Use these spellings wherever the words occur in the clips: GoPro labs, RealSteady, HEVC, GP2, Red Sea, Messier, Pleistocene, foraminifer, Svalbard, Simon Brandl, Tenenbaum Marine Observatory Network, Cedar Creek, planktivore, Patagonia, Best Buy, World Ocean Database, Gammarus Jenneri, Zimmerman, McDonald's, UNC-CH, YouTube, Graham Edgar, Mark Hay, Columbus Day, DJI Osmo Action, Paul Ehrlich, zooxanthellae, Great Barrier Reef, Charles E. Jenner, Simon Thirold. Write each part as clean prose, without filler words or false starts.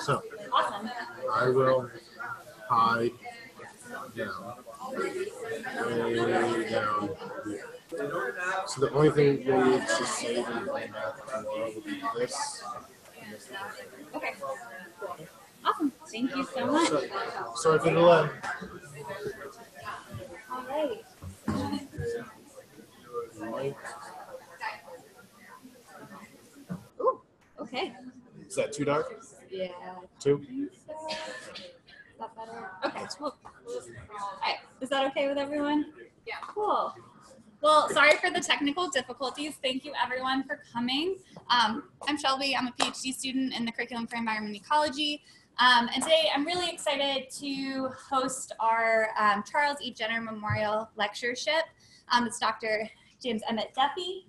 So I will hide down, way down here. So the only thing we need to save in the landmath will be this. Okay. Awesome. Thank you so much. Sorry for the delay. All right. Ooh, okay. Is that too dark? Yeah. Two? Is that better? Okay, cool. All right. Is that okay with everyone? Yeah. Cool. Well, sorry for the technical difficulties. Thank you everyone for coming. I'm Shelby. I'm a PhD student in the curriculum for environment ecology. And today I'm really excited to host our Charles E. Jenner Memorial Lectureship. It's Dr. James Emmett Duffy.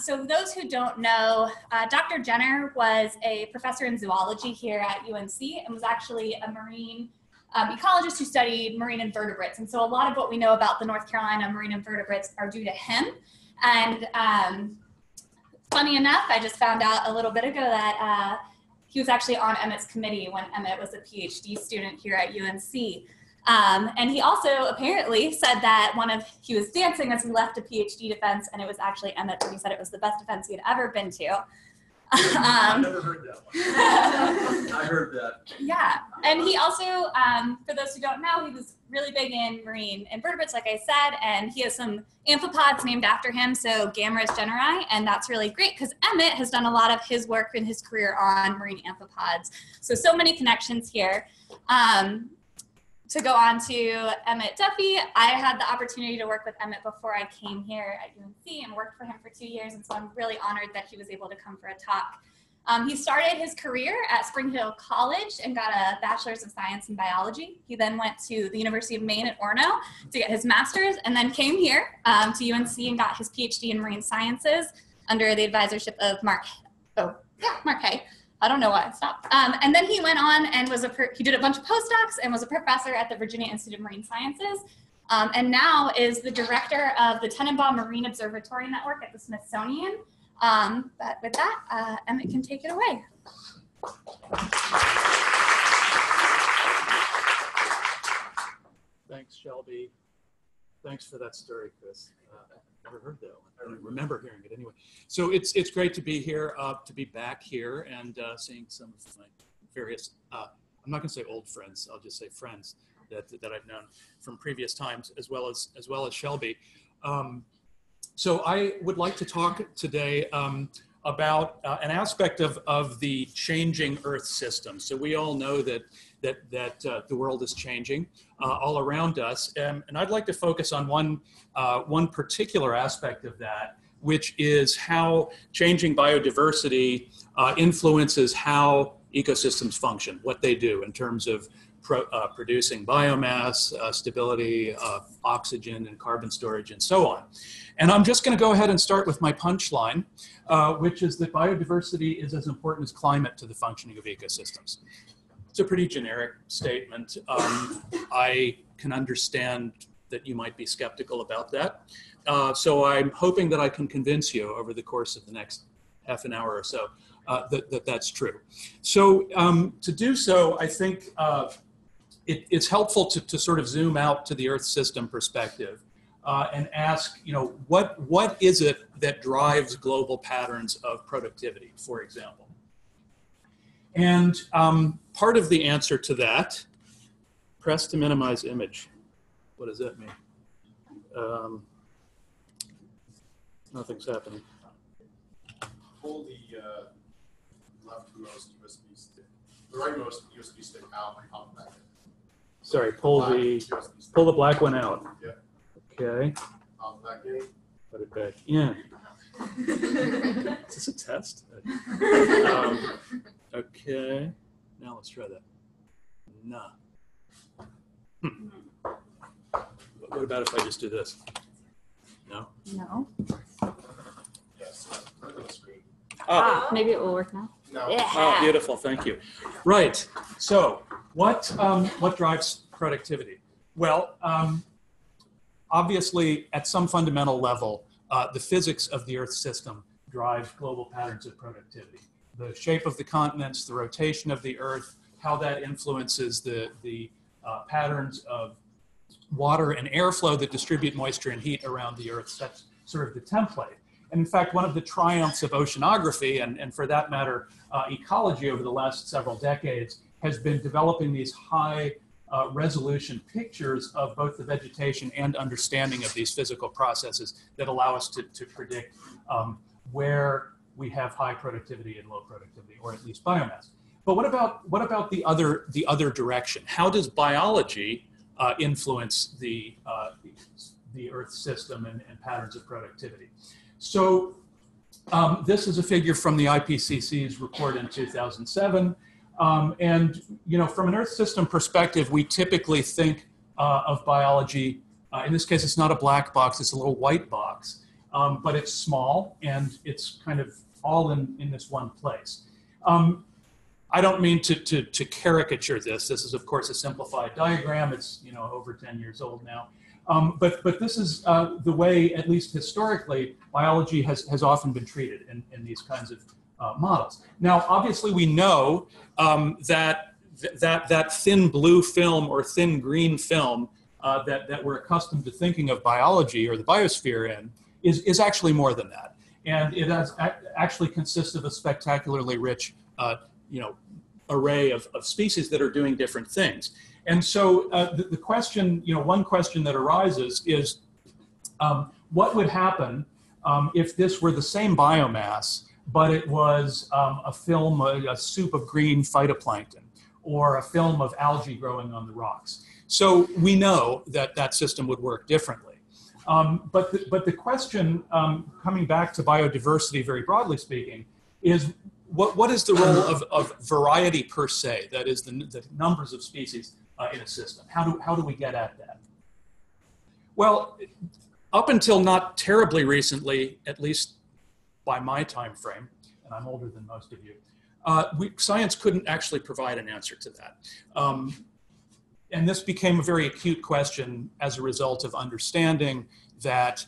So those who don't know, Dr. Jenner was a professor in zoology here at UNC and was actually a marine ecologist who studied marine invertebrates. And so a lot of what we know about the North Carolina marine invertebrates are due to him. And funny enough, I just found out a little bit ago that he was actually on Emmett's committee when Emmett was a PhD student here at UNC. And he also apparently said that he was dancing as he left a PhD defense, and it was actually Emmett, and he said it was the best defense he had ever been to. I've never heard that one. I heard that. Yeah. And he also, for those who don't know, he was really big in marine invertebrates, like I said, and he has some amphipods named after him, so Gammarus Jenneri, and that's really great because Emmett has done a lot of his work in his career on marine amphipods. So many connections here. To go on to Emmett Duffy, I had the opportunity to work with Emmett before I came here at UNC and worked for him for 2 years, and so I'm really honored that he was able to come for a talk. He started his career at Spring Hill College and got a Bachelor's of Science in Biology. He then went to the University of Maine at Orono to get his master's, and then came here to UNC and got his PhD in Marine Sciences under the advisorship of Mark Hay. I don't know why I stopped. And then he went on and he did a bunch of postdocs and was a professor at the Virginia Institute of Marine Sciences, and now is the director of the Tenenbaum Marine Observatory Network at the Smithsonian. But with that, Emmett can take it away. Thanks, Shelby. Thanks for that story, Chris. Never heard that one. I don't remember hearing it anyway. So it's great to be here, to be back here, and seeing some of my various, I'm not going to say old friends, I'll just say friends that I've known from previous times, as well as Shelby. So I would like to talk today about an aspect of the changing Earth system. So we all know that the world is changing all around us, and I'd like to focus on one particular aspect of that, which is how changing biodiversity influences how ecosystems function, what they do in terms of producing biomass, stability, oxygen and carbon storage, and so on. And I'm just going to go ahead and start with my punchline, which is that biodiversity is as important as climate to the functioning of ecosystems. It's a pretty generic statement. I can understand that you might be skeptical about that. So I'm hoping that I can convince you over the course of the next half an hour or so that's true. So to do so, I think it's helpful to sort of zoom out to the Earth system perspective and ask, what is it that drives global patterns of productivity, for example? And part of the answer to that, press to minimize image. What does that mean? Nothing's happening. Pull the leftmost USB stick, the rightmost USB stick out and pop back in. Sorry, pull the black one out. Yeah. Okay. Pop back in. Put it back in. Is this a test? Okay. Now let's try that. Nah. What about if I just do this? No? No. Yes. Oh. Maybe it will work now. No. Yeah. Oh, beautiful. Thank you. Right. So what drives productivity? Well, obviously, at some fundamental level, the physics of the Earth system drives global patterns of productivity. the shape of the continents, the rotation of the Earth, how that influences the patterns of water and airflow that distribute moisture and heat around the Earth. That's sort of the template. And in fact, one of the triumphs of oceanography, and for that matter, ecology over the last several decades, has been developing these high resolution pictures of both the vegetation and understanding of these physical processes that allow us to predict where we have high productivity and low productivity, or at least biomass. But what about the other direction? How does biology influence the Earth system and patterns of productivity? So this is a figure from the IPCC's report in 2007, and you know, from an Earth system perspective, we typically think of biology. In this case, it's not a black box; it's a little white box, but it's small and it's kind of all in this one place. I don't mean to caricature this. This is, of course, a simplified diagram. It's, you know, over 10 years old now. But this is the way, at least historically, biology has often been treated in these kinds of models. Now, obviously, we know that thin blue film or thin green film that we're accustomed to thinking of biology or the biosphere in is actually more than that. And it actually consists of a spectacularly rich you know, array of species that are doing different things. And so the question, you know, one question that arises is what would happen if this were the same biomass, but it was a film, a soup of green phytoplankton, or a film of algae growing on the rocks? So we know that that system would work differently. But the question, coming back to biodiversity, very broadly speaking, is what is the role of variety per se, that is the numbers of species in a system? How do we get at that? Well, up until not terribly recently, at least by my time frame, and I'm older than most of you, science couldn't actually provide an answer to that. And this became a very acute question as a result of understanding that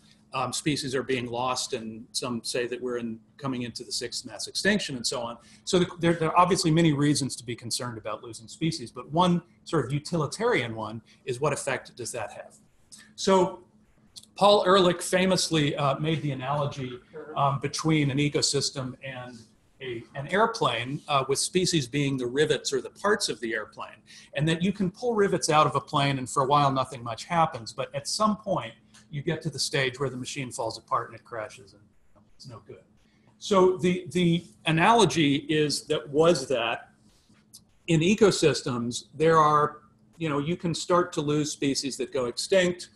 species are being lost, and some say that we're coming into the sixth mass extinction and so on. So there are obviously many reasons to be concerned about losing species, but one sort of utilitarian one is, what effect does that have? So Paul Ehrlich famously made the analogy between an ecosystem and an airplane, with species being the rivets or the parts of the airplane, and that you can pull rivets out of a plane and for a while nothing much happens, but at some point you get to the stage where the machine falls apart and it crashes and it's no good. So the analogy is that in ecosystems, there are, you know, you can start to lose species that go extinct.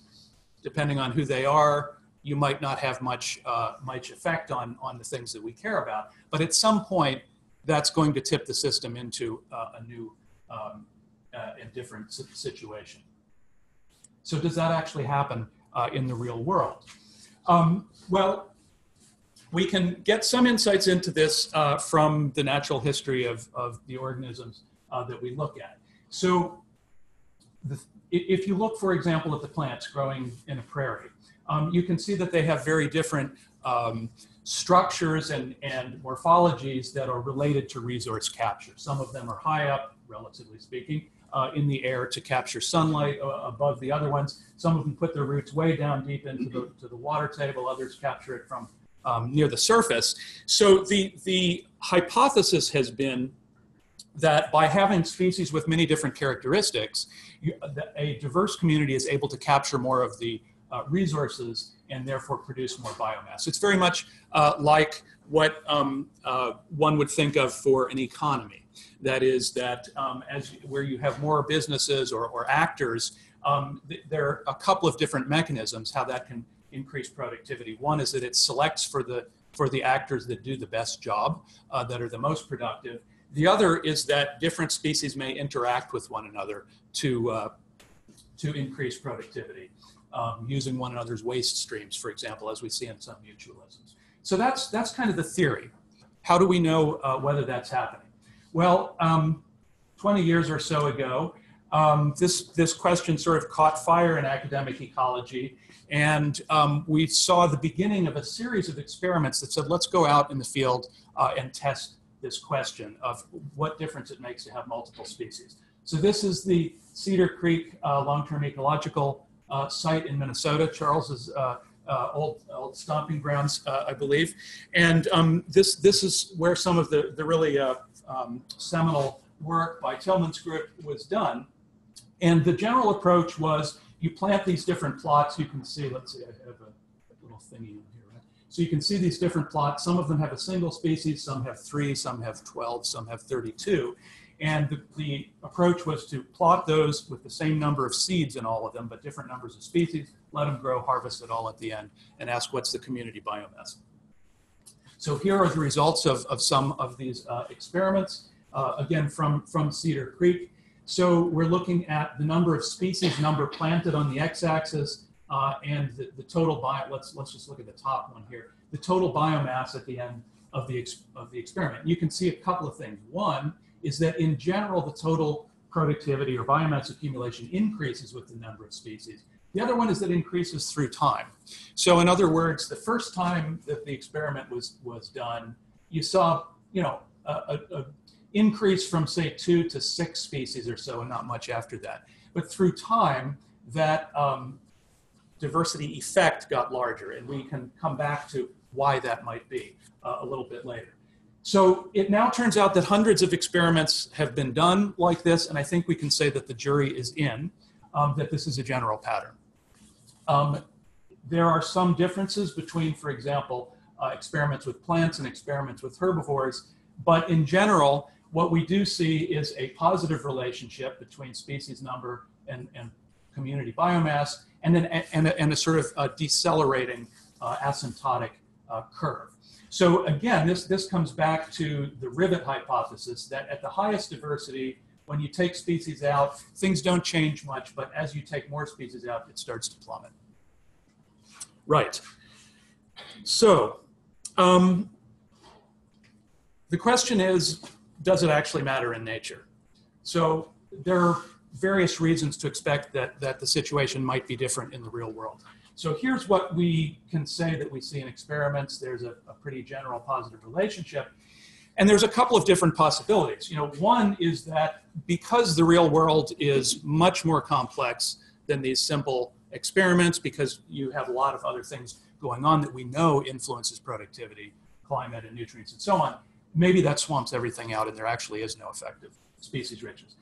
Depending on who they are, you might not have much effect on the things that we care about. But at some point, that's going to tip the system into a new and different situation. So does that actually happen in the real world? Well, we can get some insights into this from the natural history of the organisms that we look at. So if you look, for example, at the plants growing in a prairie, you can see that they have very different structures and morphologies that are related to resource capture. Some of them are high up, relatively speaking, in the air to capture sunlight above the other ones. Some of them put their roots way down deep into the water table. Others capture it from near the surface. So the hypothesis has been that by having species with many different characteristics, a diverse community is able to capture more of the resources and therefore produce more biomass. It's very much like what one would think of for an economy. That is that where you have more businesses or actors, there are a couple of different mechanisms how that can increase productivity. One is that it selects for the actors that do the best job, that are the most productive. The other is that different species may interact with one another to increase productivity, using one another's waste streams, for example, as we see in some mutualisms. So that's kind of the theory. How do we know whether that's happening? Well, 20 years or so ago, this question sort of caught fire in academic ecology, and we saw the beginning of a series of experiments that said, let's go out in the field and test this question of what difference it makes to have multiple species. So this is the Cedar Creek long-term ecological site in Minnesota, Charles's old stomping grounds, I believe. And this is where some of the really seminal work by Tillman's group was done. And the general approach was you plant these different plots. You can see, let's see, I have a little thingy on here, right? So you can see these different plots. Some of them have a single species, some have 3, some have 12, some have 32. And the approach was to plot those with the same number of seeds in all of them, but different numbers of species, let them grow, harvest it all at the end, and ask what's the community biomass. So here are the results of some of these experiments, again, from Cedar Creek. So we're looking at the number of species, number planted on the x-axis, and the total biomass. Let's just look at the top one here. The total biomass at the end of the experiment. You can see a couple of things. One is that in general, the total productivity or biomass accumulation increases with the number of species. The other one is that increases through time. So in other words, the first time that the experiment was done, you saw, you know, a increase from say 2 to 6 species or so, and not much after that. But through time, that diversity effect got larger, and we can come back to why that might be a little bit later. So it now turns out that hundreds of experiments have been done like this, and I think we can say that the jury is in, that this is a general pattern. There are some differences between, for example, experiments with plants and experiments with herbivores, but in general, what we do see is a positive relationship between species number and community biomass, and then and a sort of decelerating asymptotic curve. So again, this comes back to the rivet hypothesis that at the highest diversity, when you take species out, things don't change much, but as you take more species out, it starts to plummet. Right. So the question is, does it actually matter in nature? So there are various reasons to expect that the situation might be different in the real world. So here's what we can say that we see in experiments. There's a pretty general positive relationship. And there's a couple of different possibilities. You know, one is that because the real world is much more complex than these simple experiments, because you have a lot of other things going on that we know influences productivity, climate and nutrients and so on, maybe that swamps everything out and there actually is no effective species richness.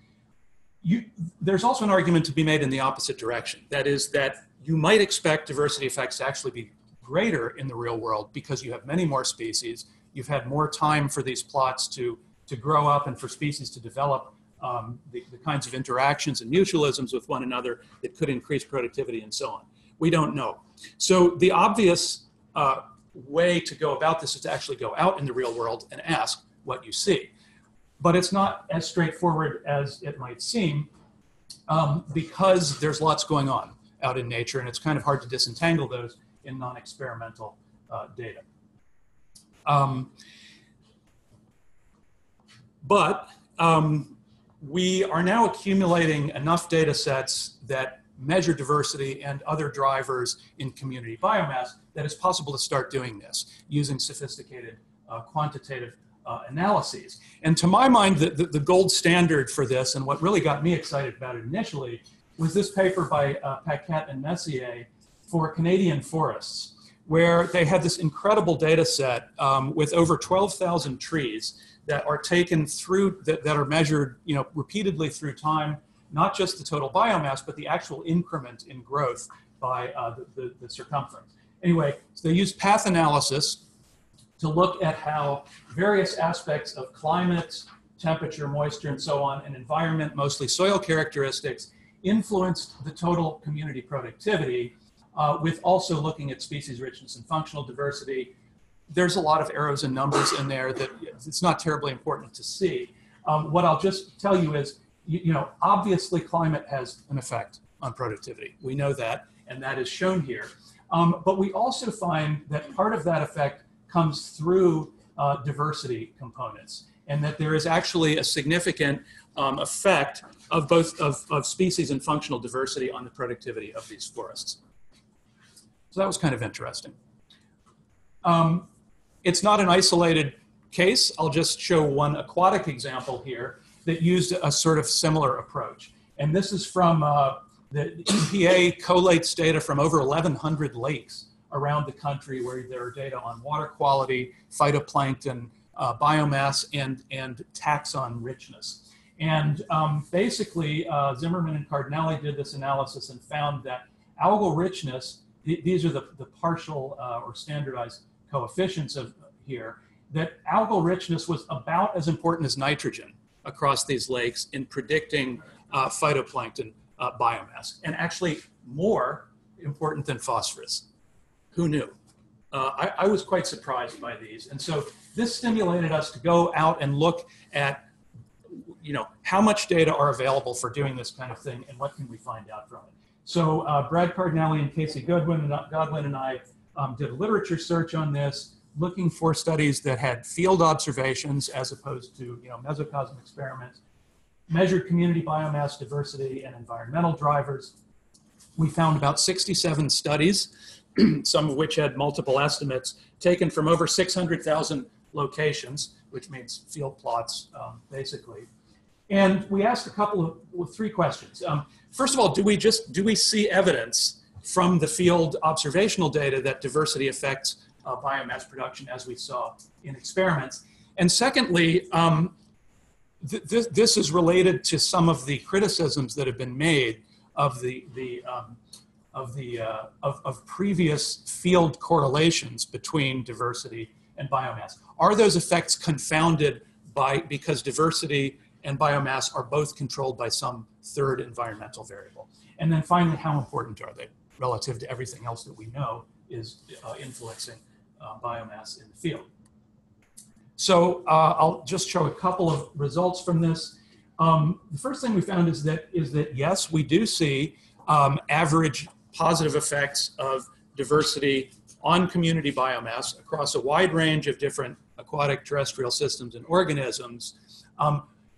There's also an argument to be made in the opposite direction. That is that you might expect diversity effects to actually be greater in the real world because you have many more species. You've had more time for these plots to grow up and for species to develop the kinds of interactions and mutualisms with one another that could increase productivity and so on. We don't know. So the obvious way to go about this is to actually go out in the real world and ask what you see. But it's not as straightforward as it might seem because there's lots going on out in nature, and it's kind of hard to disentangle those in non-experimental data. We are now accumulating enough data sets that measure diversity and other drivers in community biomass that it's possible to start doing this using sophisticated quantitative analyses. And to my mind, the gold standard for this, and what really got me excited about it initially, was this paper by Paquette and Messier for Canadian forests, where they had this incredible data set with over 12,000 trees that are taken through, that are measured, you know, repeatedly through time, not just the total biomass, but the actual increment in growth by the circumference. Anyway, so they used path analysis to look at how various aspects of climate, temperature, moisture, and so on, and environment, mostly soil characteristics, influenced the total community productivity with also looking at species richness and functional diversity. There's a lot of arrows and numbers in there that it's not terribly important to see. What I'll just tell you is, you know, obviously climate has an effect on productivity. We know that, and that is shown here. But we also find that part of that effect comes through diversity components, and that there is actually a significant effect of both of species and functional diversity on the productivity of these forests. So that was kind of interesting. It's not an isolated case. I'll just show one aquatic example here that used a sort of similar approach. And this is from the EPA collates data from over 1,100 lakes around the country where there are data on water quality, phytoplankton, biomass, and taxon richness. And basically, Zimmerman and Cardinale did this analysis and found that algal richness, these are the partial or standardized coefficients of here, that algal richness was about as important as nitrogen across these lakes in predicting phytoplankton biomass, and actually more important than phosphorus. Who knew? I was quite surprised by these. And so this stimulated us to go out and look at, you know, how much data are available for doing this kind of thing and what can we find out from it. So Brad Cardinale and Casey Godwin and I did a literature search on this, looking for studies that had field observations as opposed to, you know, mesocosm experiments, measured community biomass diversity and environmental drivers. We found about 67 studies, some of which had multiple estimates, taken from over 600,000 locations, which means field plots, basically. And we asked a couple of, well, three questions. First of all, do we see evidence from the field observational data that diversity affects biomass production as we saw in experiments? And secondly, this is related to some of the criticisms that have been made of the previous field correlations between diversity and biomass. Are those effects confounded because diversity and biomass are both controlled by some third environmental variable? And then finally, how important are they relative to everything else that we know is influencing biomass in the field? So I'll just show a couple of results from this. The first thing we found is that yes, we do see average positive effects of diversity on community biomass across a wide range of different aquatic terrestrial systems and organisms.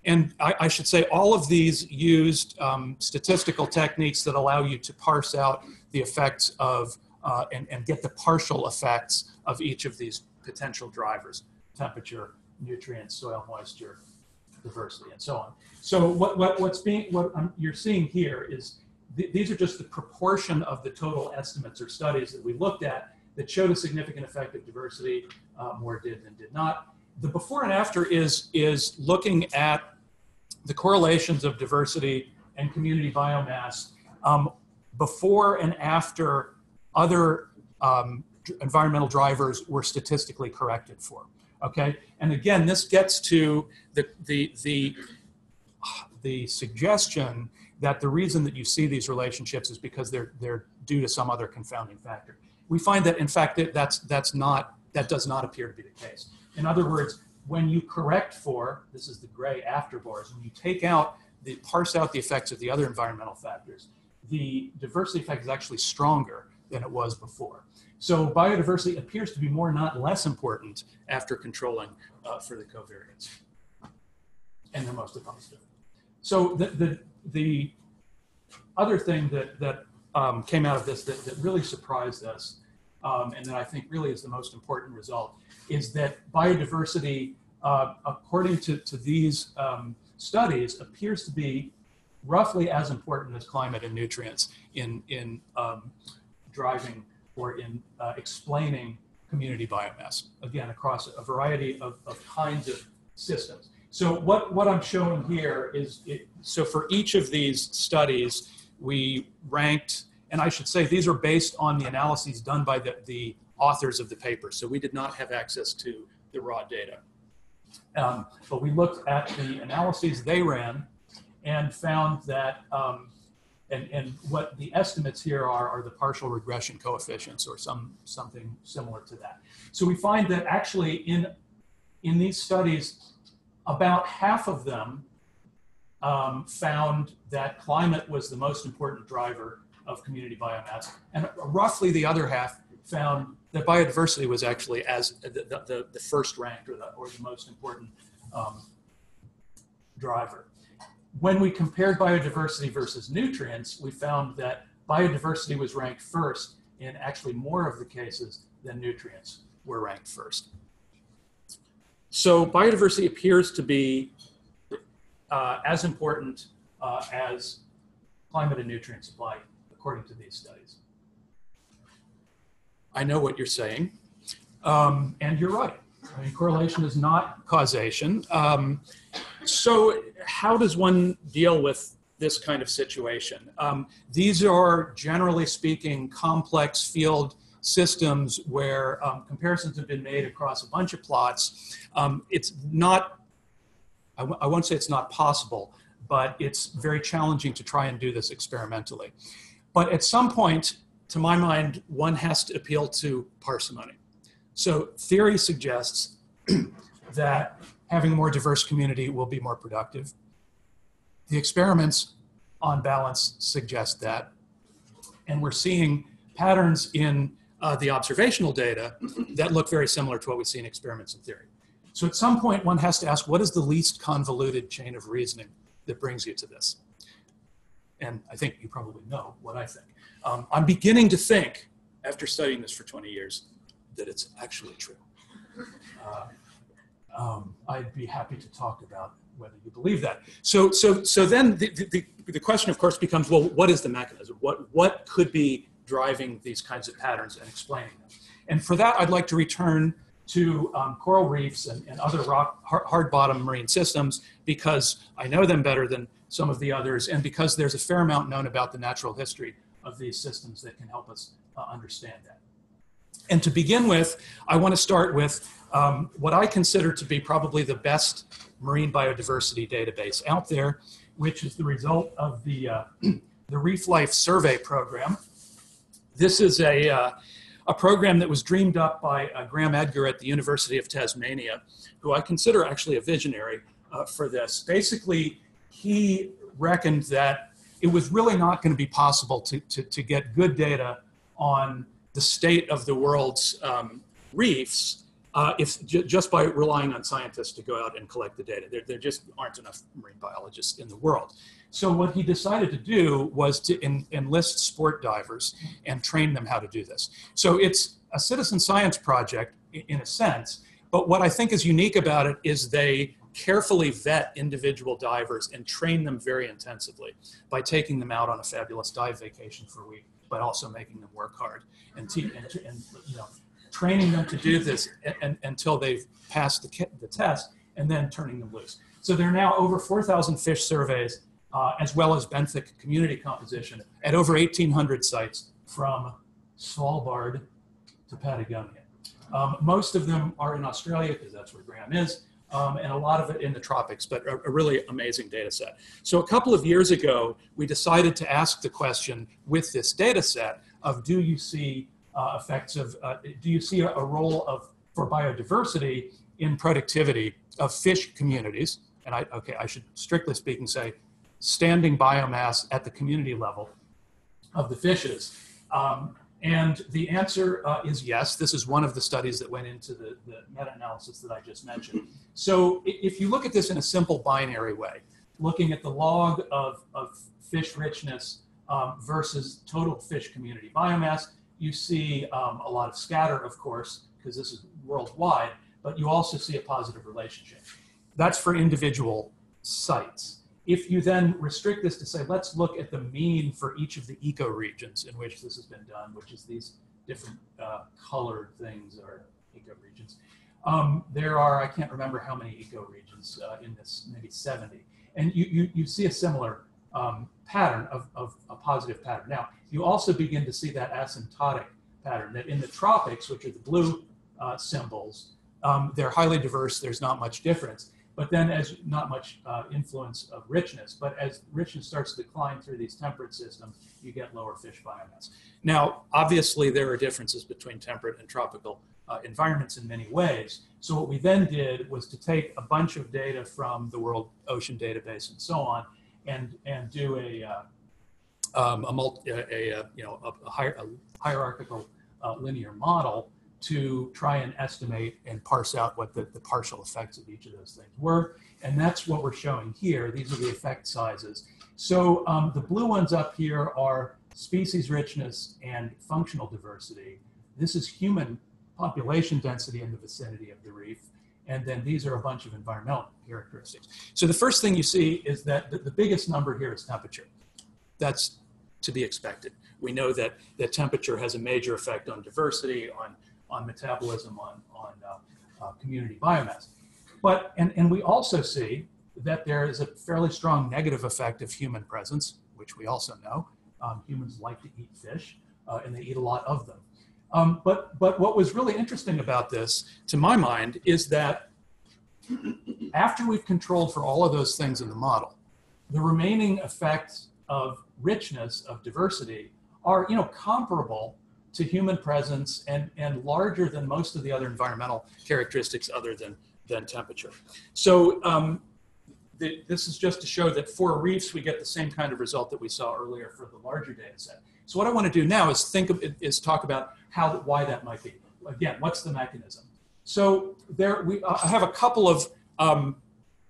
And I should say all of these used statistical techniques that allow you to parse out the effects of and get the partial effects of each of these potential drivers: temperature, nutrients, soil moisture, diversity, and so on. So what you're seeing here is these are just the proportion of the total estimates or studies that we looked at that showed a significant effect of diversity. More did than did not. The before and after is looking at the correlations of diversity and community biomass before and after other environmental drivers were statistically corrected for. Okay, and again, this gets to the suggestion that the reason that you see these relationships is because they're due to some other confounding factor. We find that in fact that does not appear to be the case. In other words, when you correct for, this is the gray after bars, when you take out, parse out the effects of the other environmental factors, the diversity effect is actually stronger than it was before. So biodiversity appears to be more, not less important after controlling for the covariates. And they're mostly positive. So the other thing that came out of this that really surprised us and that I think really is the most important result is that biodiversity, according to these studies, appears to be roughly as important as climate and nutrients in driving or in explaining community biomass, again, across a variety of kinds of systems. So what I'm showing here is, so for each of these studies, we ranked, and I should say these are based on the analyses done by the authors of the paper. So we did not have access to the raw data. But we looked at the analyses they ran and found that, and what the estimates here are the partial regression coefficients or something similar to that. So we find that actually in these studies, about half of them found that climate was the most important driver of community biomass, and roughly the other half found that biodiversity was actually as the first ranked or the most important driver. When we compared biodiversity versus nutrients, we found that biodiversity was ranked first in actually more of the cases than nutrients were ranked first. So biodiversity appears to be as important as climate and nutrient supply, according to these studies. I know what you're saying, and you're right. I mean, correlation is not causation. So how does one deal with this kind of situation? These are, generally speaking, complex field systems where comparisons have been made across a bunch of plots. It's not, I won't say it's not possible, but it's very challenging to try and do this experimentally. But at some point, to my mind, one has to appeal to parsimony. So theory suggests that having a more diverse community will be more productive. The experiments, on balance, suggest that. And we're seeing patterns in the observational data that look very similar to what we see in experiments and theory. So at some point, one has to ask, what is the least convoluted chain of reasoning that brings you to this? And I think you probably know what I think. I'm beginning to think, after studying this for 20 years, that it's actually true. I'd be happy to talk about whether you believe that. So then the question, of course, becomes, well, what is the mechanism? What could be driving these kinds of patterns and explaining them? And for that, I'd like to return to coral reefs and other hard-bottom marine systems, because I know them better than some of the others, and because there's a fair amount known about the natural history of these systems that can help us understand that. And to begin with, I want to start with what I consider to be probably the best marine biodiversity database out there, which is the result of the Reef Life Survey program. This is a program that was dreamed up by Graham Edgar at the University of Tasmania, who I consider actually a visionary for this. Basically, he reckoned that it was really not going to be possible to get good data on the state of the world's reefs if just by relying on scientists to go out and collect the data. There just aren't enough marine biologists in the world. So what he decided to do was to enlist sport divers and train them how to do this. So it's a citizen science project in a sense, but what I think is unique about it is they carefully vet individual divers and train them very intensively by taking them out on a fabulous dive vacation for a week, but also making them work hard and you know, training them to do this until they've passed the test, and then turning them loose. So there are now over 4,000 fish surveys, as well as benthic community composition at over 1,800 sites from Svalbard to Patagonia. Most of them are in Australia, because that's where Graham is, and a lot of it in the tropics, but a really amazing data set. So a couple of years ago, we decided to ask the question with this data set of, do you see effects of, do you see a role for biodiversity in productivity of fish communities? And I should strictly speaking say, standing biomass at the community level of the fishes. And the answer is yes. This is one of the studies that went into the meta-analysis that I just mentioned. So if you look at this in a simple binary way, looking at the log of fish richness versus total fish community biomass, you see a lot of scatter, of course, because this is worldwide, but you also see a positive relationship. That's for individual sites. If you then restrict this to say, let's look at the mean for each of the ecoregions in which this has been done, which is these different colored things are ecoregions. There are, I can't remember how many ecoregions in this, maybe 70. And you see a similar pattern of a positive pattern. Now, you also begin to see that asymptotic pattern that in the tropics, which are the blue symbols, they're highly diverse, there's not much difference. But then as not much influence of richness, but as richness starts to decline through these temperate systems, you get lower fish biomass. Now, obviously there are differences between temperate and tropical environments in many ways. So what we then did was to take a bunch of data from the World Ocean Database and so on, and do a hierarchical linear model to try and estimate and parse out what the partial effects of each of those things were. And that's what we're showing here. These are the effect sizes. So the blue ones up here are species richness and functional diversity. This is human population density in the vicinity of the reef. And then these are a bunch of environmental characteristics. So the first thing you see is that the biggest number here is temperature. That's to be expected. We know that the temperature has a major effect on diversity, on metabolism, on community biomass. But, and we also see that there is a fairly strong negative effect of human presence, which we also know. Humans like to eat fish, and they eat a lot of them. But what was really interesting about this, to my mind, is that after we've controlled for all of those things in the model, the remaining effects of richness, of diversity, are comparable to human presence and larger than most of the other environmental characteristics other than temperature. So this is just to show that for reefs, we get the same kind of result that we saw earlier for the larger data set. So what I want to do now is talk about why that might be. Again, what's the mechanism? So there, I have a couple of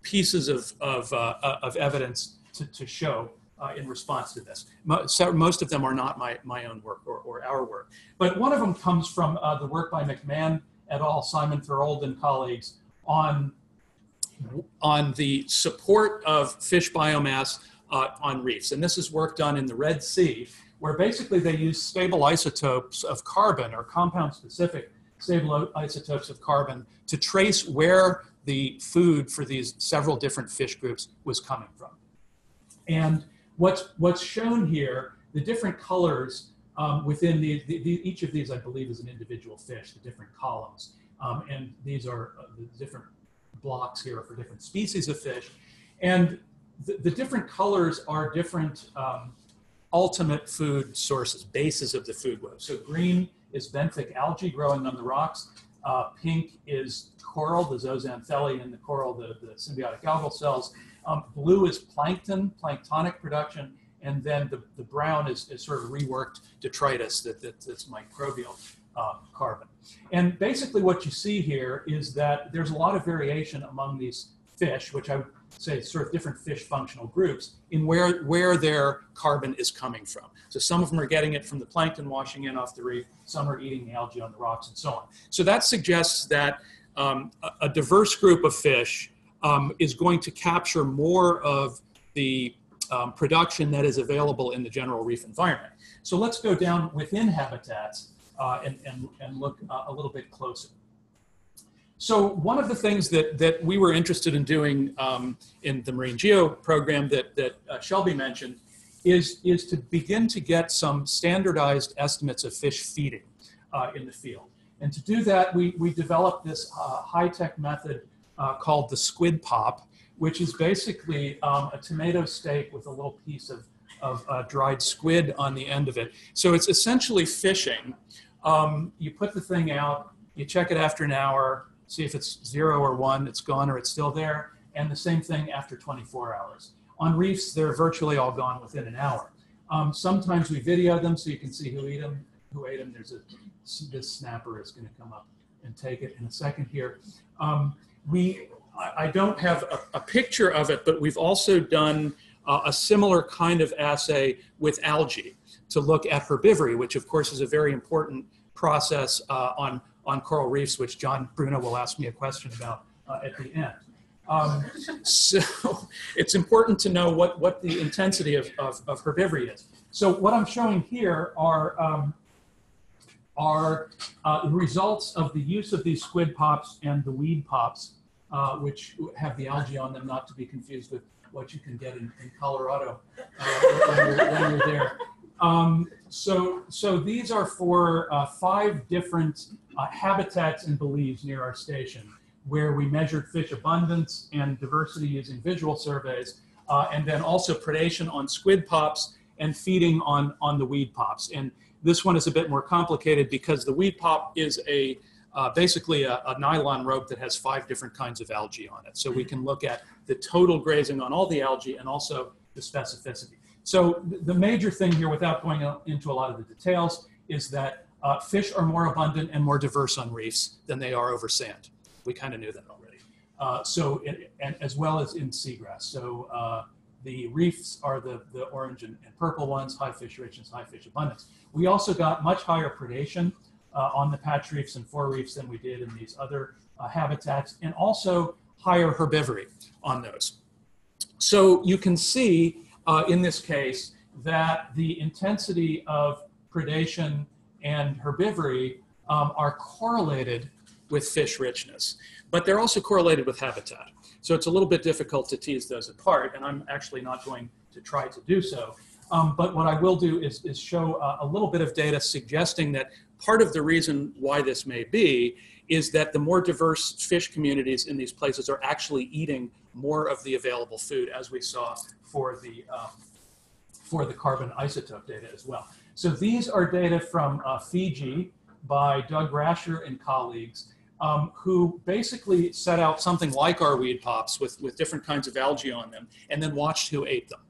pieces of evidence to show in response to this. Most of them are not my own work or our work, but one of them comes from the work by McMahon et al., Simon Thirold and colleagues on the support of fish biomass on reefs, and this is work done in the Red Sea, where basically they use stable isotopes of carbon or compound-specific stable isotopes of carbon to trace where the food for these several different fish groups was coming from. And what's shown here, the different colors within each of these, I believe, is an individual fish, the different columns. And these are the different blocks here for different species of fish. And the different colors are different ultimate food sources, bases of the food web. So green is benthic algae growing on the rocks. Pink is coral, the zooxanthellae in the coral, the symbiotic algal cells. Blue is plankton, planktonic production. And then the brown is sort of reworked detritus that's microbial carbon. And basically what you see here is that there's a lot of variation among these fish, which I would say sort of different fish functional groups, in where their carbon is coming from. So some of them are getting it from the plankton washing in off the reef, some are eating the algae on the rocks, and so on. So that suggests that a diverse group of fish is going to capture more of the production that is available in the general reef environment. So let's go down within habitats and look a little bit closer. So one of the things that we were interested in doing in the Marine Geo program that Shelby mentioned is to begin to get some standardized estimates of fish feeding in the field. And to do that, we developed this high-tech method called the squid pop, which is basically a tomato steak with a little piece of dried squid on the end of it. So it's essentially fishing. You put the thing out, you check it after an hour, see if it's 0 or 1, it's gone, or it's still there, and the same thing after 24 hours. On reefs, they're virtually all gone within an hour. Sometimes we video them so you can see who ate them. This snapper is going to come up and take it in a second here. I don't have a picture of it, but we've also done a similar kind of assay with algae to look at herbivory, which of course is a very important process on coral reefs, which John Bruno will ask me a question about at the end. So it's important to know what the intensity of herbivory is. So what I'm showing here are results of the use of these squid pops and the weed pops, which have the algae on them, not to be confused with what you can get in Colorado when you're there. So these are for 5 different habitats in Belize near our station, where we measured fish abundance and diversity using visual surveys, and then also predation on squid pops and feeding on the weed pops. And this one is a bit more complicated because the weed pop is basically a nylon rope that has 5 different kinds of algae on it. So we can look at the total grazing on all the algae and also the specificity. So the major thing here, without going into a lot of the details, is that fish are more abundant and more diverse on reefs than they are over sand. We kind of knew that already. And as well as in seagrass. So the reefs are the orange and purple ones, high fish richness, high fish abundance. We also got much higher predation on the patch reefs and fore reefs than we did in these other habitats, and also higher herbivory on those. So you can see in this case that the intensity of predation and herbivory are correlated with fish richness, but they're also correlated with habitat. So it's a little bit difficult to tease those apart, and I'm actually not going to try to do so. But what I will do is show a little bit of data suggesting that part of the reason why this may be is that the more diverse fish communities in these places are actually eating more of the available food, as we saw for the carbon isotope data as well. So these are data from Fiji by Doug Rasher and colleagues, who basically set out something like our weed pops with different kinds of algae on them, and then watched who ate them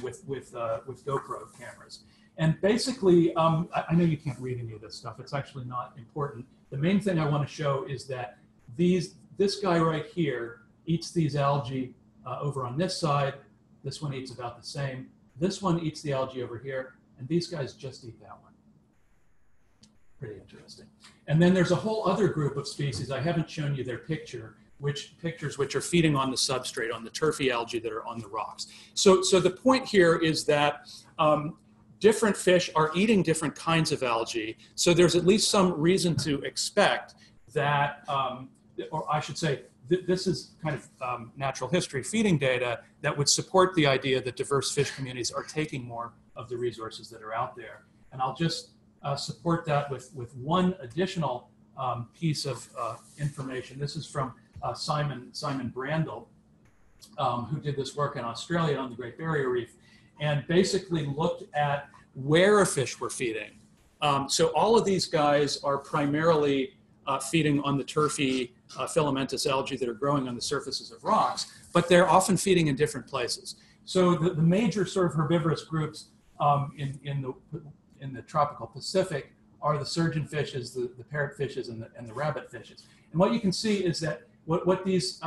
with GoPro cameras. And basically, I know you can't read any of this stuff, it's actually not important. The main thing I want to show is that this guy right here eats these algae over on this side, this one eats about the same, this one eats the algae over here, and these guys just eat that one. Pretty interesting. And then there's a whole other group of species, I haven't shown you their pictures which are feeding on the substrate, on the turfy algae that are on the rocks. So the point here is that different fish are eating different kinds of algae. So there's at least some reason to expect that, or I should say, this is kind of natural history feeding data that would support the idea that diverse fish communities are taking more of the resources that are out there. And I'll just support that with one additional piece of information. This is from Simon Brandl, who did this work in Australia on the Great Barrier Reef, and basically looked at where a fish were feeding. So all of these guys are primarily feeding on the turfy filamentous algae that are growing on the surfaces of rocks, but they're often feeding in different places. So the major sort of herbivorous groups in the tropical Pacific are the surgeonfishes, the parrotfishes, and the rabbitfishes. And what you can see is that what these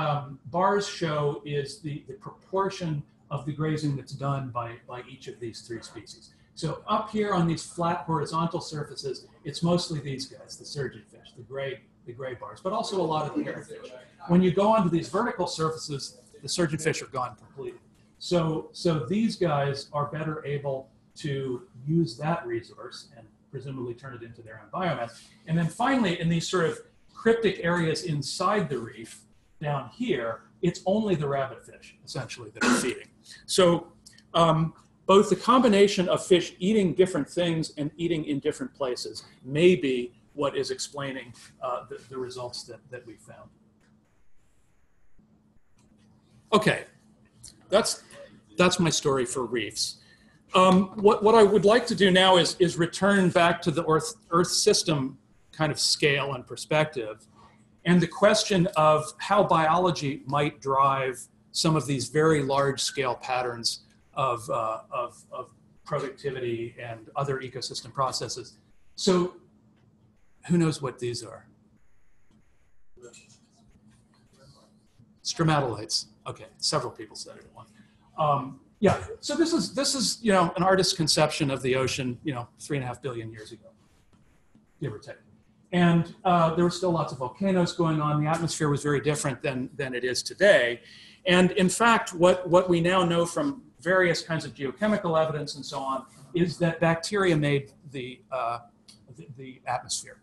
bars show is the proportion of the grazing that's done by each of these three species. So up here on these flat horizontal surfaces, it's mostly these guys, the surgeonfish, the gray bars, but also a lot of the parrotfish. When you go onto these vertical surfaces, the surgeonfish are gone completely. So these guys are better able to use that resource and presumably turn it into their own biomass. And then finally, in these sort of cryptic areas inside the reef down here, it's only the rabbitfish, essentially, that are feeding. So both the combination of fish eating different things and eating in different places may be what is explaining the results that we found. Okay, that's my story for reefs. What I would like to do now is return back to the Earth system kind of scale and perspective, and the question of how biology might drive some of these very large scale patterns of productivity and other ecosystem processes. So who knows what these are? Stromatolites. Okay, several people said it at once. Yeah, so this is you know, an artist's conception of the ocean, you know, 3.5 billion years ago, give or take. And there were still lots of volcanoes going on. The atmosphere was very different than it is today. And in fact, what we now know from various kinds of geochemical evidence and so on is that bacteria made the atmosphere.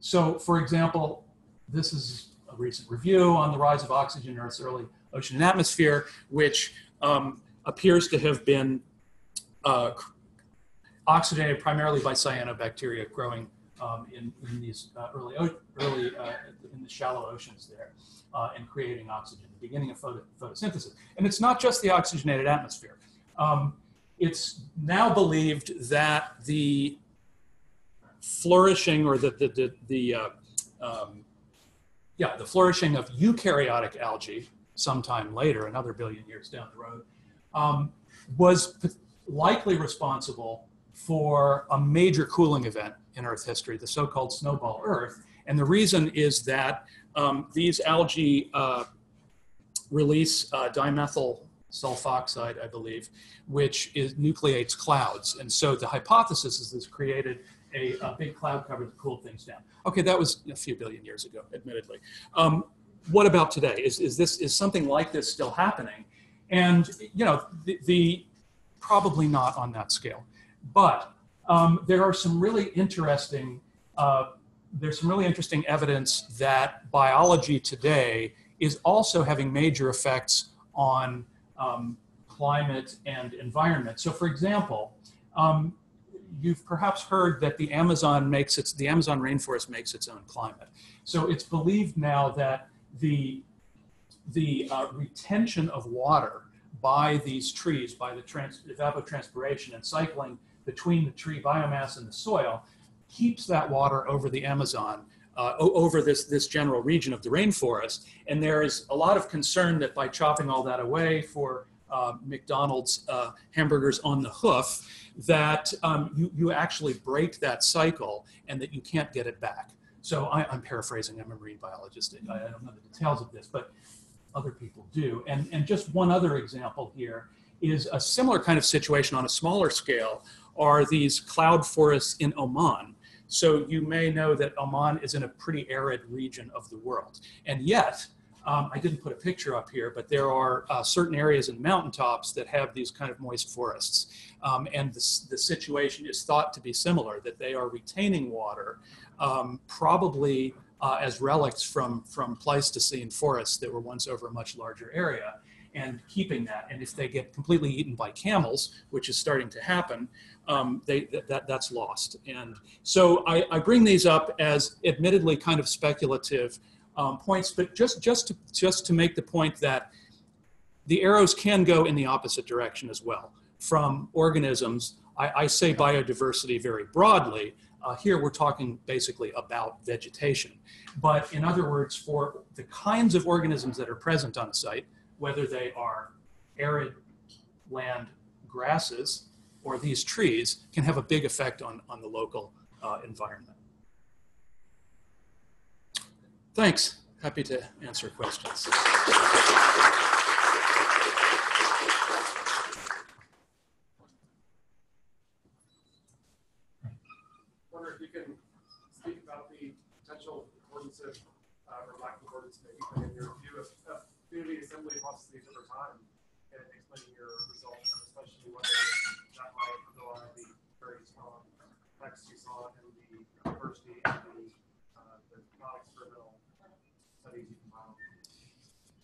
So for example, this is a recent review on the rise of oxygen in Earth's early ocean and atmosphere, which appears to have been oxygenated primarily by cyanobacteria growing in these early in the shallow oceans there, and creating oxygen, the beginning of photosynthesis. And it's not just the oxygenated atmosphere. It's now believed that the flourishing or the flourishing of eukaryotic algae sometime later, another billion years down the road, was likely responsible for a major cooling event in Earth history, the so-called Snowball Earth. And the reason is that these algae release dimethyl sulfoxide, I believe, which nucleates clouds. And so the hypothesis is this created a big cloud cover to cool things down. Okay, that was a few billion years ago, admittedly. What about today? Is something like this still happening? And, you know, probably not on that scale, but there are some really interesting evidence that biology today is also having major effects on climate and environment. So, for example, you've perhaps heard that the Amazon rainforest makes its own climate. So it's believed now that the retention of water by these trees, by the evapotranspiration and cycling between the tree biomass and the soil, keeps that water over the Amazon, over this general region of the rainforest. And there is a lot of concern that by chopping all that away for McDonald's hamburgers on the hoof, that you actually break that cycle and that you can't get it back. So I'm paraphrasing, I'm a marine biologist, I don't know the details of this, but other people do. And just one other example here is a similar kind of situation on a smaller scale are these cloud forests in Oman. So you may know that Oman is in a pretty arid region of the world. And yet, I didn't put a picture up here, but there are certain areas in mountaintops that have these kind of moist forests. And the situation is thought to be similar, that they are retaining water, probably as relics from Pleistocene forests that were once over a much larger area, and keeping that. And if they get completely eaten by camels, which is starting to happen, that's lost. And so I bring these up as admittedly kind of speculative points, but just to make the point that the arrows can go in the opposite direction as well. From organisms, I say biodiversity very broadly. Here we're talking basically about vegetation. But in other words, for the kinds of organisms that are present on a site, whether they are arid land grasses or these trees, can have a big effect on the local environment. Thanks. Happy to answer questions. Or lack of words, maybe, in your view of community assembly processes over time and explaining your results, especially whether that might underlie the very strong text you saw in the diversity and the non-experimental studies you compiled.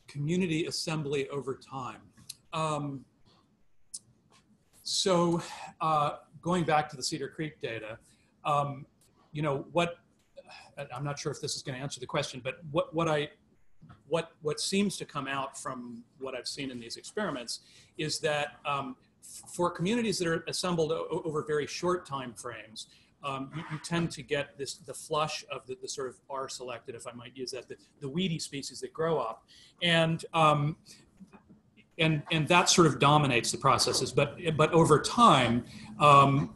Community assembly over time. Going back to the Cedar Creek data, you know, I'm not sure if this is going to answer the question, but what seems to come out from what I've seen in these experiments is that for communities that are assembled over very short time frames, you tend to get the flush of the sort of R-selected, if I might use that, the weedy species that grow up, and that sort of dominates the processes. But over time,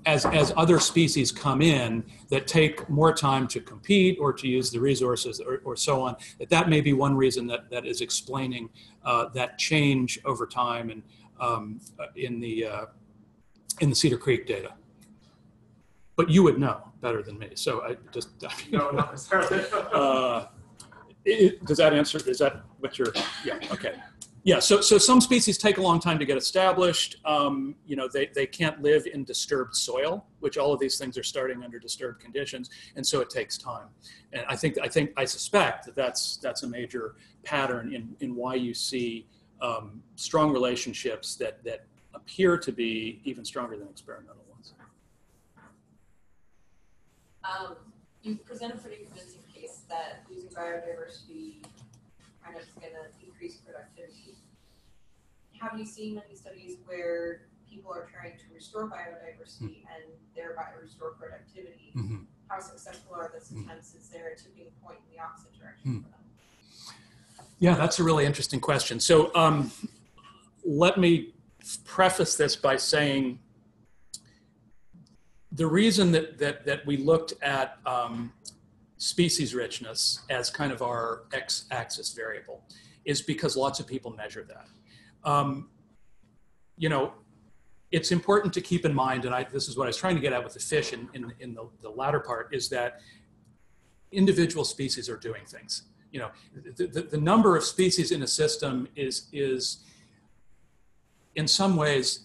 as other species come in that take more time to compete or to use the resources or so on, that may be one reason that is explaining that change over time and in the Cedar Creek data. But you would know better than me, so I just no, not necessarily. Does that answer? Is that what you're? Yeah. Okay. Yeah, so some species take a long time to get established. You know, they can't live in disturbed soil, which all of these things are starting under disturbed conditions, and so it takes time. And I suspect that's a major pattern in why you see strong relationships that appear to be even stronger than experimental ones. You present a pretty convincing case that losing biodiversity kind of is going to increase productivity. Have you seen many studies where people are trying to restore biodiversity and thereby restore productivity? Mm-hmm. How successful are those attempts? Is there a tipping point in the opposite direction for them? Yeah, that's a really interesting question. So let me preface this by saying the reason that we looked at species richness as kind of our x-axis variable is because lots of people measure that. You know, it's important to keep in mind, and this is what I was trying to get at with the fish in the latter part, is that individual species are doing things. You know, the number of species in a system is in some ways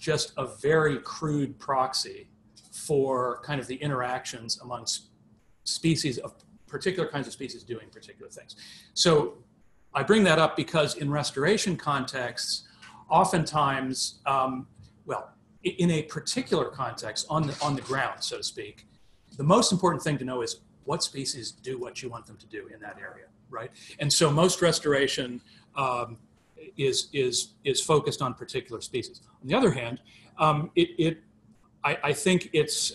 just a very crude proxy for kind of the interactions amongst species of particular kinds of species doing particular things. So I bring that up because in restoration contexts, oftentimes, well, in a particular context on the ground, so to speak, the most important thing to know is what species do what you want them to do in that area, right? And so most restoration is focused on particular species. On the other hand, I think it's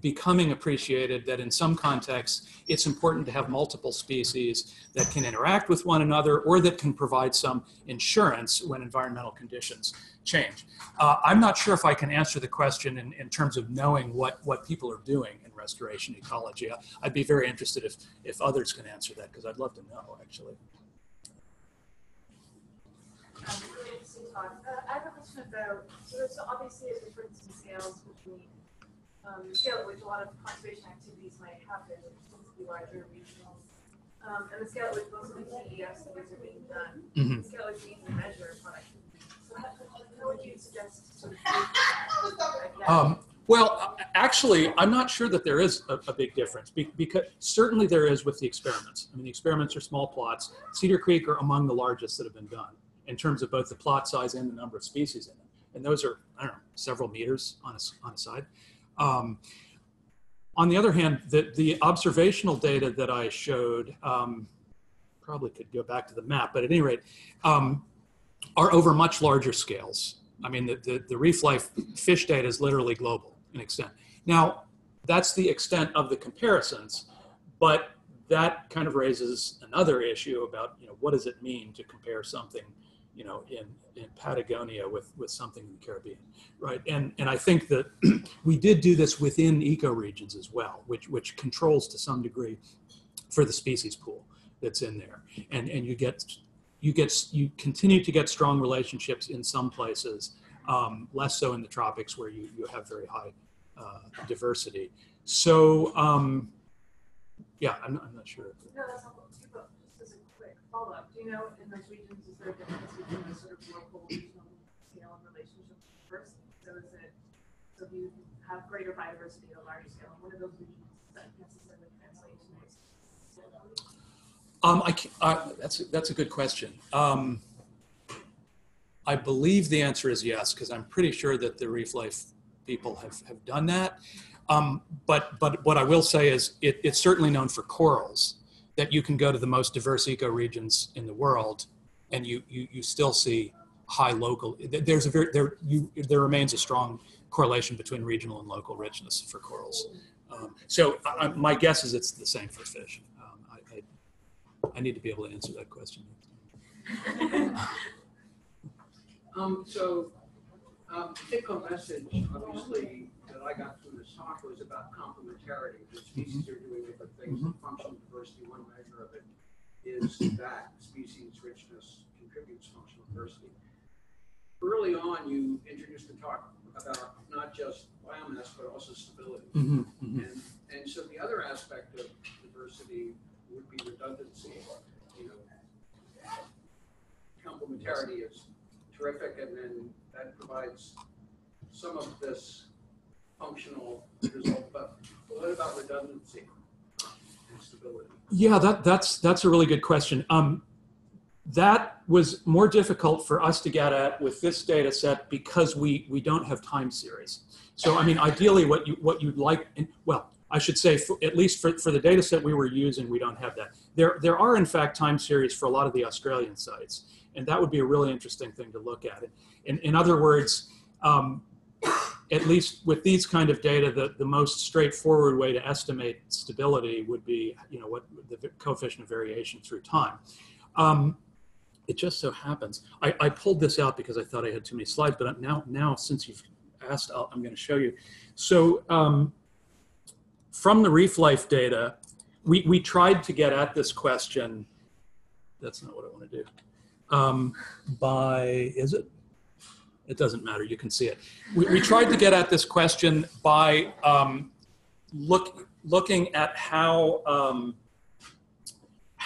becoming appreciated that in some contexts, it's important to have multiple species that can interact with one another or that can provide some insurance when environmental conditions change. I'm not sure if I can answer the question in terms of knowing what people are doing in restoration ecology. I'd be very interested if others can answer that, because I'd love to know, actually. I have a question about, so obviously a difference in scales between scale at which a lot of conservation activities might happen, which tends to be larger regional, and the scale at which most of the TEF studies are being done, the scale at which we can measure productivity. So how would you suggest sort of that? Well, actually, I'm not sure that there is a big difference, because certainly there is with the experiments. I mean, the experiments are small plots. Cedar Creek are among the largest that have been done in terms of both the plot size and the number of species in them. And those are, I don't know, several meters on a side. On the other hand, the observational data that I showed, probably could go back to the map, but at any rate, are over much larger scales. I mean, the reef life fish data is literally global in extent. Now, that's the extent of the comparisons, but that kind of raises another issue about, you know, what does it mean to compare something, you know, in Patagonia with something in the Caribbean, right? And I think that we did do this within ecoregions as well, which controls to some degree for the species pool that's in there. And you continue to get strong relationships in some places, less so in the tropics where you have very high diversity. So, yeah, I'm not sure. No, that's helpful too, but just as a quick follow-up, do you know in those regions, is there a difference between the sort of local regional scale and relationship first? So is it, so you have greater biodiversity at a larger scale, and what are those regions that necessarily translate to next? That's a good question. I believe the answer is yes, because I'm pretty sure that the reef life people have done that. But what I will say is it's certainly known for corals that you can go to the most diverse ecoregions in the world and you still see high local, there remains a strong correlation between regional and local richness for corals. So my guess is it's the same for fish. I need to be able to answer that question. The particular message, obviously, that I got from this talk was about complementarity. The species are doing different things. And functional diversity, one measure of it is that species richness contributes functional diversity. Early on, you introduced the talk about not just biomass, but also stability. And so the other aspect of diversity would be redundancy. You know, complementarity is terrific, and then that provides some of this functional result, but what about redundancy and stability? Yeah, that's a really good question. That was more difficult for us to get at with this data set because we don't have time series. So I mean, ideally what you'd like, and, well, I should say at least for the data set we were using, we don't have that. There are in fact time series for a lot of the Australian sites, and that would be a really interesting thing to look at. In other words, at least with these kind of data, the most straightforward way to estimate stability would be, you know, what the coefficient of variation through time. It just so happens, I pulled this out because I thought I had too many slides, but now since you've asked, I'm going to show you. So from the reef life data, we tried to get at this question. That's not what I want to do. By, is it? It doesn't matter, you can see it. We tried to get at this question by looking at how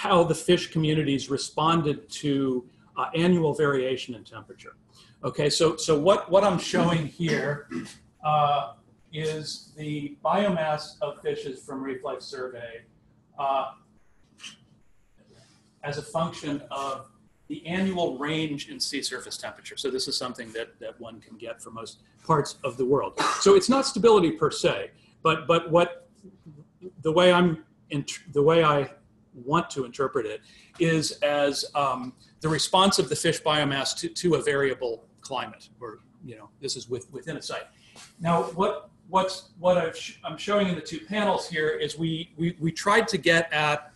the fish communities responded to annual variation in temperature. Okay, so what I'm showing here is the biomass of fishes from Reef Life Survey as a function of the annual range in sea surface temperature. So this is something that one can get for most parts of the world. So it's not stability per se, but what the way I want to interpret it is as the response of the fish biomass to a variable climate, or this is within a site. Now what I'm showing in the two panels here is we tried to get at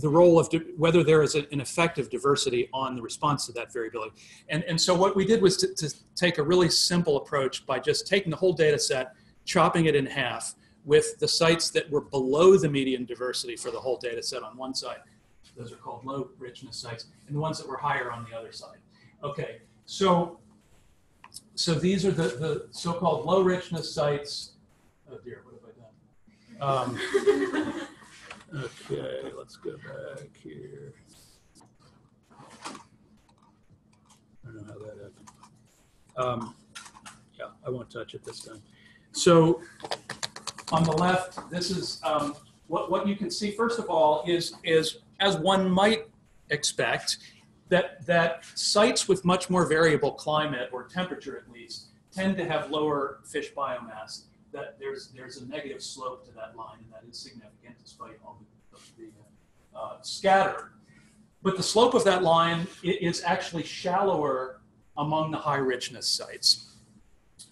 the role of whether there is an effective diversity on the response to that variability. And so what we did was to take a really simple approach by just taking the whole data set, chopping it in half with the sites that were below the median diversity for the whole data set on one side. Those are called low richness sites, and the ones that were higher on the other side. Okay, so these are the so-called low richness sites. Oh dear, what have I done? Okay, let's go back here. I don't know how that happened. Yeah, I won't touch it this time. So on the left, this is what you can see, first of all, is as one might expect, that sites with much more variable climate, or temperature at least, tend to have lower fish biomass. That there's a negative slope to that line, and that is significant despite all the scatter. But the slope of that line is actually shallower among the high richness sites.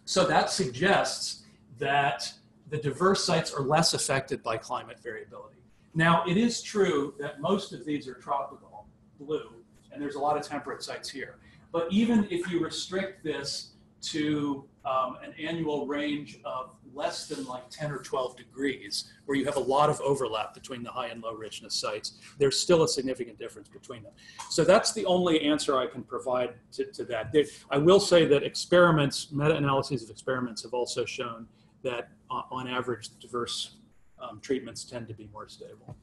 So that suggests that the diverse sites are less affected by climate variability. Now, it is true that most of these are tropical, blue, and there's a lot of temperate sites here. But even if you restrict this to an annual range of less than like 10 or 12 degrees, where you have a lot of overlap between the high and low richness sites, there's still a significant difference between them. So that's the only answer I can provide to that. I will say that experiments, meta-analyses of experiments, have also shown that on average, diverse treatments tend to be more stable.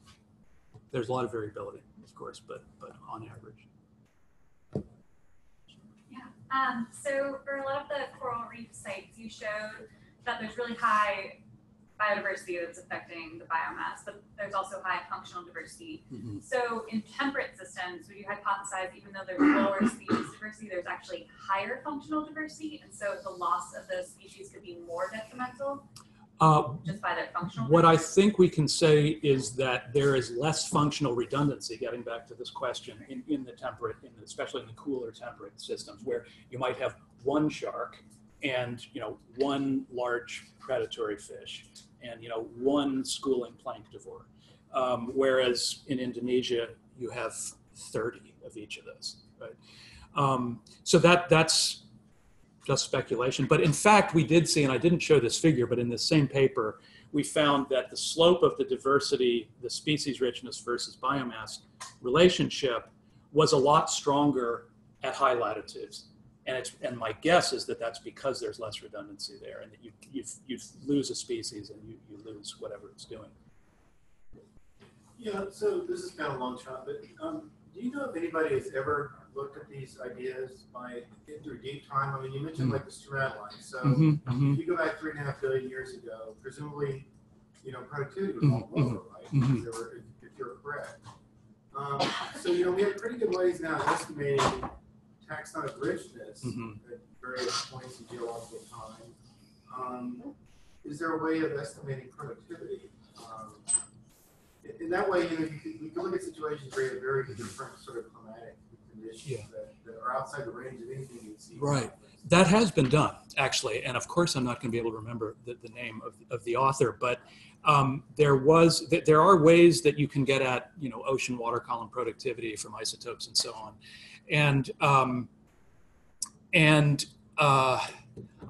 There's a lot of variability, of course, but on average. So for a lot of the coral reef sites, you showed that there's really high biodiversity that's affecting the biomass, but there's also high functional diversity. Mm-hmm. So in temperate systems, would you hypothesize even though there's lower species diversity, there's actually higher functional diversity, and so the loss of those species could be more detrimental just by their functional diversity? What I think we can say is that there is less functional redundancy, getting back to this question, in the temperate, especially in the cooler temperate systems, where you might have one shark and one large predatory fish and one schooling planktivore, whereas in Indonesia you have 30 of each of those, right? So that's just speculation, but in fact we did see, and I didn't show this figure, but in the same paper we found that the slope of the diversity, the species richness versus biomass relationship, was a lot stronger at high latitudes. And my guess is that that's because there's less redundancy there, and that you lose a species and you lose whatever it's doing. Yeah, so this is kind of a long shot, but do you know if anybody has ever looked at these ideas through deep time? I mean, you mentioned like the Strand line. So if you go back 3.5 billion years ago, presumably, productivity was all lower, right? If you're correct. So we have pretty good ways now of estimating taxonomic richness at various points in geological time. Is there a way of estimating productivity? In that way, you can look at situations where you have very different sort of climatic conditions that are outside the range of anything you see. Right. That has been done, actually. And of course, I'm not going to be able to remember the name of the author, but there are ways that you can get at, ocean water column productivity from isotopes and so on. And I'm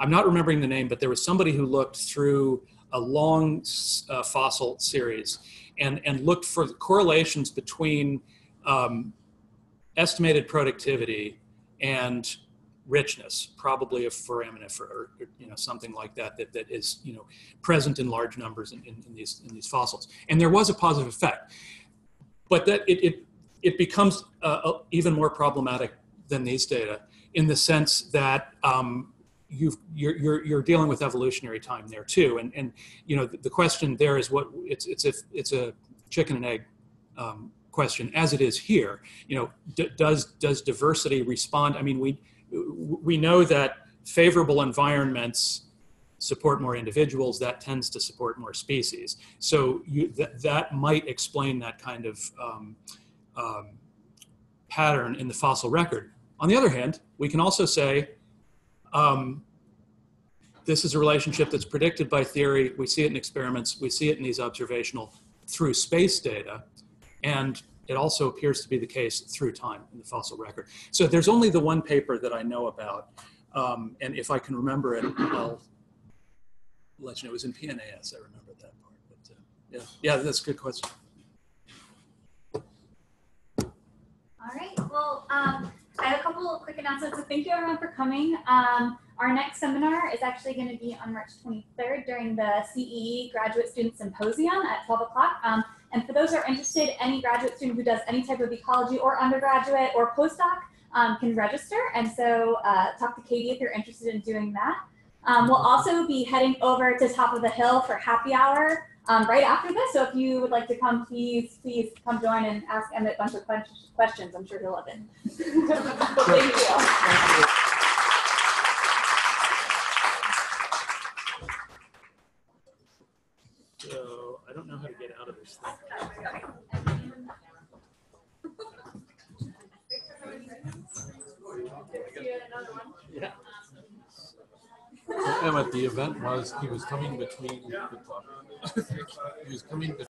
not remembering the name, but there was somebody who looked through a long fossil series and looked for the correlations between estimated productivity and richness, probably a foraminifer, or something like that, that is present in large numbers in these fossils. And there was a positive effect, but that it becomes even more problematic than these data, in the sense that you're dealing with evolutionary time there too, and the question there is it's a chicken and egg question, as it is here. Does diversity respond? I mean, we know that favorable environments support more individuals. That tends to support more species. So that might explain that kind of pattern in the fossil record. On the other hand, we can also say this is a relationship that's predicted by theory. We see it in experiments. We see it in these observational through space data. And it also appears to be the case through time in the fossil record. So there's only the one paper that I know about. And if I can remember it, I'll let you know. It was in PNAS. I remember that part. But, yeah, that's a good question. All right. Well, I have a couple of quick announcements. So thank you everyone for coming. Our next seminar is actually going to be on March 23rd during the CEE Graduate Student Symposium at 12 o'clock. And for those who are interested, any graduate student who does any type of ecology or undergraduate or postdoc can register. And so talk to Katie if you're interested in doing that. We'll also be heading over to Top of the Hill for happy hour right after this. So if you would like to come, please come join and ask Emmett a bunch of questions. I'm sure he'll love it. But thank you. I don't know how to get out of this thing. Yeah. Well, Emmett, the event was he was coming between.